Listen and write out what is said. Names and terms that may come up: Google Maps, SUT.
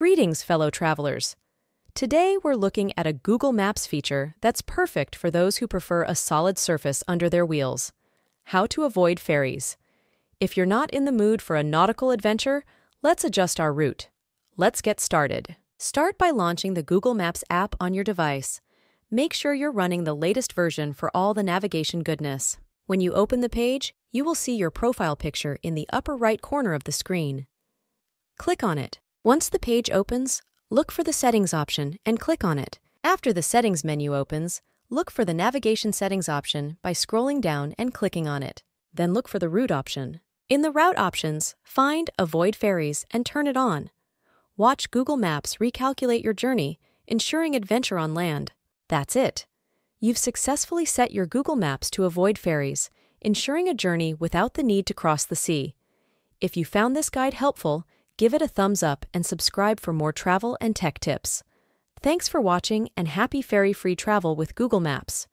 Greetings, fellow travelers. Today we're looking at a Google Maps feature that's perfect for those who prefer a solid surface under their wheels. How to avoid ferries. If you're not in the mood for a nautical adventure, let's adjust our route. Let's get started. Start by launching the Google Maps app on your device. Make sure you're running the latest version for all the navigation goodness. When you open the page, you will see your profile picture in the upper right corner of the screen. Click on it. Once the page opens, look for the Settings option and click on it. After the Settings menu opens, look for the Navigation Settings option by scrolling down and clicking on it. Then look for the Route option. In the Route options, find Avoid Ferries and turn it on. Watch Google Maps recalculate your journey, ensuring adventure on land. That's it. You've successfully set your Google Maps to avoid ferries, ensuring a journey without the need to cross the sea. If you found this guide helpful, give it a thumbs up and subscribe for more travel and tech tips. Thanks for watching and happy ferry-free travel with Google Maps.